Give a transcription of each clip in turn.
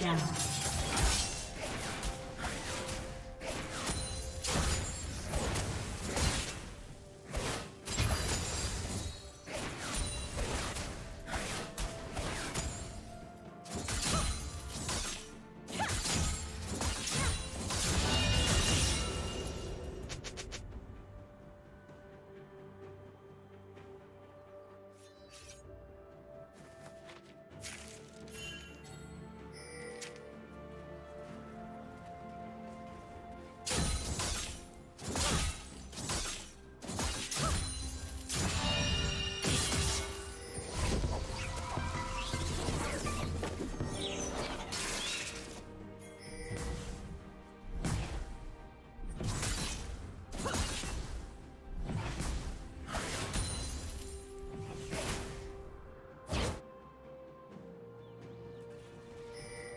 Yeah.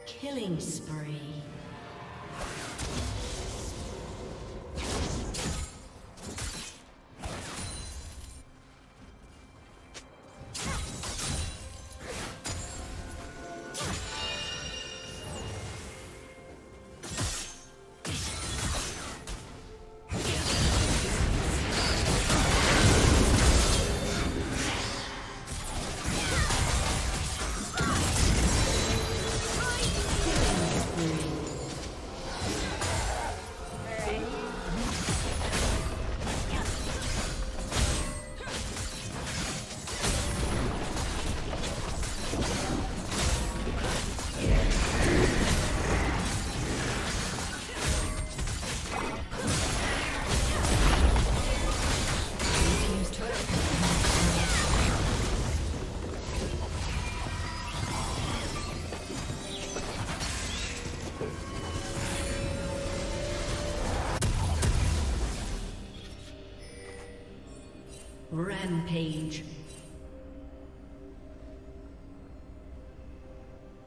Killing spree. Rampage.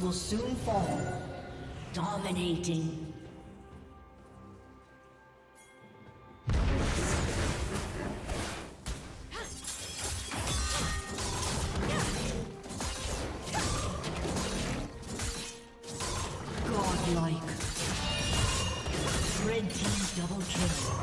Will soon fall. Dominating. Godlike. Red team double kill.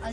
A